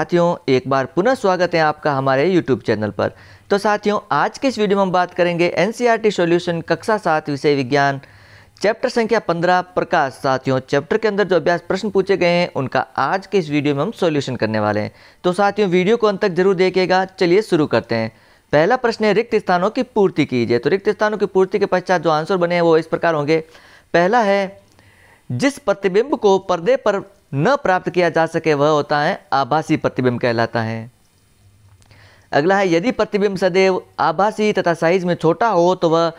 साथियों एक बार पुनः स्वागत है आपका हमारे YouTube चैनल पर। तो साथियों आज के इस वीडियो में हम बात करेंगे NCERT सॉल्यूशन कक्षा 7 विषय विज्ञान चैप्टर संख्या 15 प्रकाश। साथियों चैप्टर के अंदर जो अभ्यास प्रश्न पूछे गए हैं उनका आज के इस वीडियो में हम सॉल्यूशन करने वाले हैं। तो साथियों वीडियो को अंत तक जरूर देखिएगा। चलिए शुरू करते हैं। पहला प्रश्न है रिक्त स्थानों की पूर्ति कीजिए। तो रिक्त स्थानों की पूर्ति के पश्चात जो आंसर बने हैं वो इस प्रकार होंगे। पहला है जिस प्रतिबिंब को पर्दे पर न प्राप्त किया जा सके वह होता है आभासी प्रतिबिंब कहलाता है। अगला है यदि प्रतिबिंब सदैव आभासी तथा साइज में छोटा हो तो वह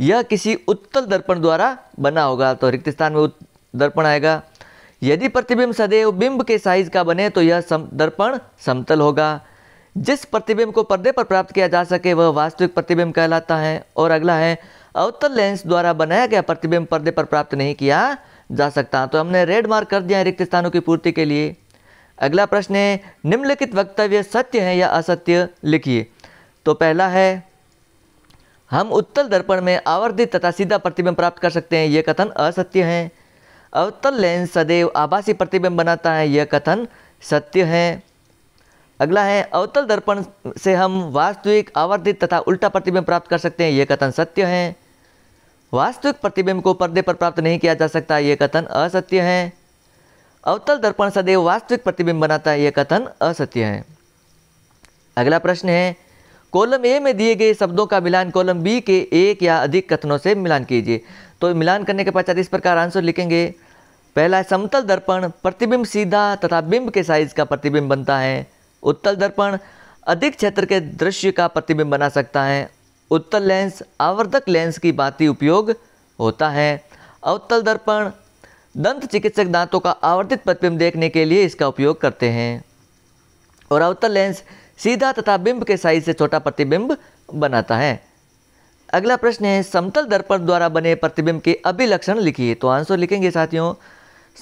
यह किसी उत्तल दर्पण द्वारा बना होगा। तो रिक्त स्थान में दर्पण आएगा। यदि प्रतिबिंब सदैव बिंब के साइज का बने तो यह दर्पण समतल होगा। जिस प्रतिबिंब को पर्दे पर प्राप्त किया जा सके वह वास्तविक प्रतिबिंब कहलाता है। और अगला है अवतल लेंस द्वारा बनाया गया प्रतिबिंब पर्दे पर प्राप्त नहीं किया जा सकता। तो हमने रेड मार्क कर दिया है रिक्त स्थानों की पूर्ति के लिए। अगला प्रश्न है निम्नलिखित वक्तव्य सत्य है या असत्य लिखिए। तो पहला है हम उत्तल दर्पण में आवर्धित तथा सीधा प्रतिबिंब प्राप्त कर सकते हैं, यह कथन असत्य है। अवतल लेंस सदैव आभासी प्रतिबिंब बनाता है, यह कथन सत्य है। अगला है अवतल दर्पण से हम वास्तविक आवर्धित तथा उल्टा प्रतिबिंब प्राप्त कर सकते हैं, यह कथन सत्य है। वास्तविक प्रतिबिंब को पर्दे पर प्राप्त नहीं किया जा सकता, यह कथन असत्य है। अवतल दर्पण सदैव वास्तविक प्रतिबिंब बनाता है, यह कथन असत्य है। अगला प्रश्न है कॉलम ए में दिए गए शब्दों का मिलान कॉलम बी के एक या अधिक कथनों से मिलान कीजिए। तो मिलान करने के पश्चात इस प्रकार आंसर लिखेंगे। पहला है समतल दर्पण प्रतिबिंब सीधा तथा बिंब के साइज का प्रतिबिंब बनता है। उत्तल दर्पण अधिक क्षेत्र के दृश्य का प्रतिबिंब बना सकता है। उत्तल लेंस आवर्धक लेंस की भांति उपयोग होता है। अवतल दर्पण दंत चिकित्सक दांतों का आवर्धित प्रतिबिंब देखने के लिए इसका उपयोग करते हैं। और अवतल लेंस सीधा तथा बिंब के साइज से छोटा प्रतिबिंब बनाता है। अगला प्रश्न है समतल दर्पण द्वारा बने प्रतिबिंब के अभिलक्षण लिखिए। तो आंसर लिखेंगे साथियों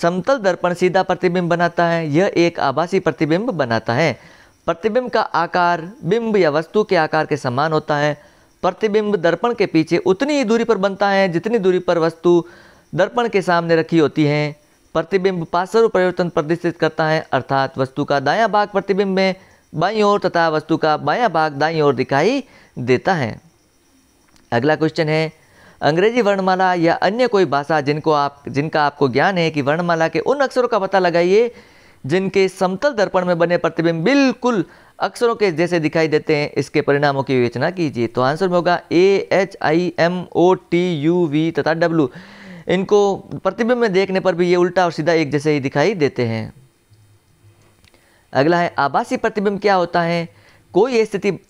समतल दर्पण सीधा प्रतिबिंब बनाता है, यह एक आभासी प्रतिबिंब बनाता है। प्रतिबिंब का आकार बिंब या वस्तु के आकार के समान होता है। प्रतिबिंब दर्पण के पीछे उतनी ही दूरी पर बनता है जितनी दूरी पर वस्तु दर्पण के सामने रखी होती है। प्रतिबिंब पार्श्व परिवर्तन प्रदर्शित करता है, अर्थात वस्तु का दायां भाग प्रतिबिंब में बाईं ओर तथा वस्तु का बायां भाग दाईं ओर दिखाई देता है। अगला क्वेश्चन है अंग्रेजी वर्णमाला या अन्य कोई भाषा जिनका आपको ज्ञान है कि वर्णमाला के उन अक्षरों का पता लगाइए जिनके समतल दर्पण में बने प्रतिबिंब बिल्कुल अक्षरों के जैसे दिखाई देते हैं। इसके परिणामों की विवेचना कीजिए। तो आंसर में होगा A H I M O T U V तथा W। इनको प्रतिबिंब में देखने पर भी ये उल्टा और सीधा एक जैसे ही दिखाई देते हैं। अगला है आभासी प्रतिबिंब क्या होता है। कोई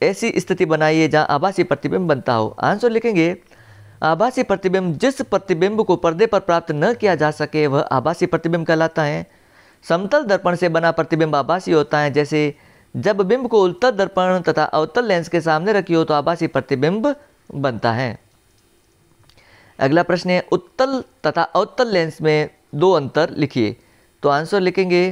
ऐसी स्थिति बनाइए जहां आभासी प्रतिबिंब बनता हो। आंसर लिखेंगे आभासी प्रतिबिंब जिस प्रतिबिंब को पर्दे पर प्राप्त न किया जा सके वह आभासी प्रतिबिंब कहलाता है। समतल दर्पण से बना प्रतिबिंब आभासी होता है। जैसे जब बिंब को उत्तल दर्पण तथा अवतल लेंस के सामने रखी हो तो आभासी प्रतिबिंब बनता है। अगला प्रश्न है उत्तल तथा अवतल लेंस में दो अंतर लिखिए। तो आंसर लिखेंगे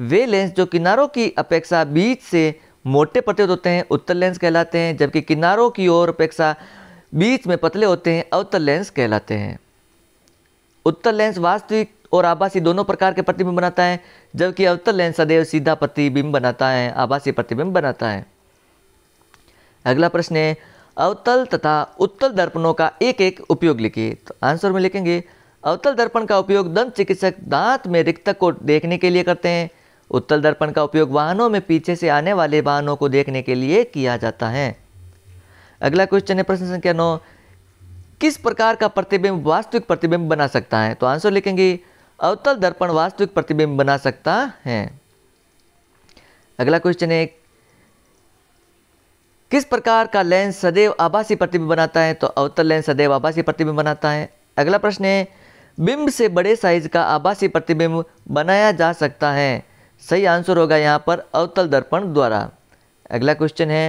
वे लेंस जो किनारों की अपेक्षा बीच से मोटे प्रतीत होते हैं उत्तल लेंस कहलाते हैं, जबकि किनारों की ओर अपेक्षा बीच में पतले होते हैं अवतल लेंस कहलाते हैं। उत्तल लेंस वास्तविक और आभासी दोनों प्रकार के प्रतिबिंब बनाता है, जबकि अवतल लेंस सदैव सीधा प्रतिबिंब बनाता है, आभासी प्रतिबिंब बनाता है। अगला प्रश्न है अवतल तथा उत्तल दर्पणों का एक एक उपयोग लिखिए। तो आंसर में लिखेंगे अवतल दर्पण का उपयोग दंत चिकित्सक दांत में रिक्तक को देखने के लिए करते हैं। उत्तल दर्पण का उपयोग वाहनों में पीछे से आने वाले वाहनों को देखने के लिए किया जाता है। अगला क्वेश्चन है प्रश्न संख्या 9 किस प्रकार का प्रतिबिंब वास्तविक प्रतिबिंब बना सकता है। तो आंसर लिखेंगे अवतल दर्पण वास्तविक प्रतिबिंब बना सकता है। अगला क्वेश्चन है किस प्रकार का लेंस सदैव आभासी प्रतिबिंब बनाता है। तो अवतल लेंस सदैव आभासी प्रतिबिंब बनाता है। अगला प्रश्न है बिंब से बड़े साइज का आभासी प्रतिबिंब बनाया जा सकता है। सही आंसर होगा यहाँ पर अवतल दर्पण द्वारा। अगला क्वेश्चन है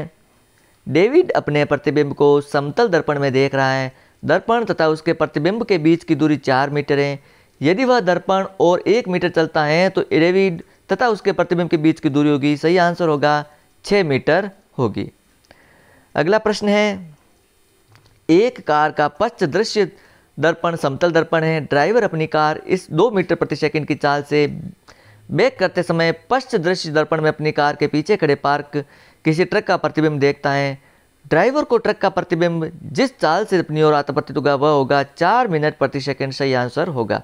डेविड अपने प्रतिबिंब को समतल दर्पण में देख रहा है। दर्पण तथा उसके प्रतिबिंब के बीच की दूरी 4 मीटर है। यदि वह दर्पण और 1 मीटर चलता है तो डेविड तथा उसके प्रतिबिंब के बीच की दूरी होगी। सही आंसर होगा 6 मीटर होगी। अगला प्रश्न है एक कार का पश्च दृश्य दर्पण समतल दर्पण है। ड्राइवर अपनी कार इस 2 मीटर प्रति सेकंड की चाल से बैक करते समय स्पष्ट दृश्य दर्पण में अपनी कार के पीछे खड़े पार्क किसी ट्रक का प्रतिबिंब देखता है। ड्राइवर को ट्रक का प्रतिबिंब जिस चाल से अपनी ओर आत्मप्रतित होगा वह होगा 4 मिनट प्रति सेकंड, सही आंसर होगा।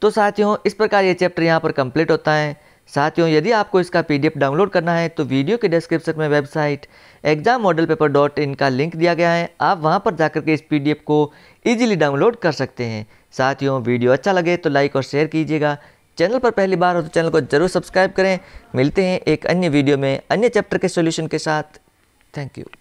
तो साथियों इस प्रकार ये चैप्टर यहाँ पर कंप्लीट होता है। साथियों यदि आपको इसका पीडीएफ डाउनलोड करना है तो वीडियो के डिस्क्रिप्शन में वेबसाइट exammodel paper.in का लिंक दिया गया है, आप वहाँ पर जाकर के इस पीडीएफ को ईजिली डाउनलोड कर सकते हैं। साथियों वीडियो अच्छा लगे तो लाइक और शेयर कीजिएगा, चैनल पर पहली बार हो तो चैनल को जरूर सब्सक्राइब करें। मिलते हैं एक अन्य वीडियो में अन्य चैप्टर के सॉल्यूशन के साथ। Thank you.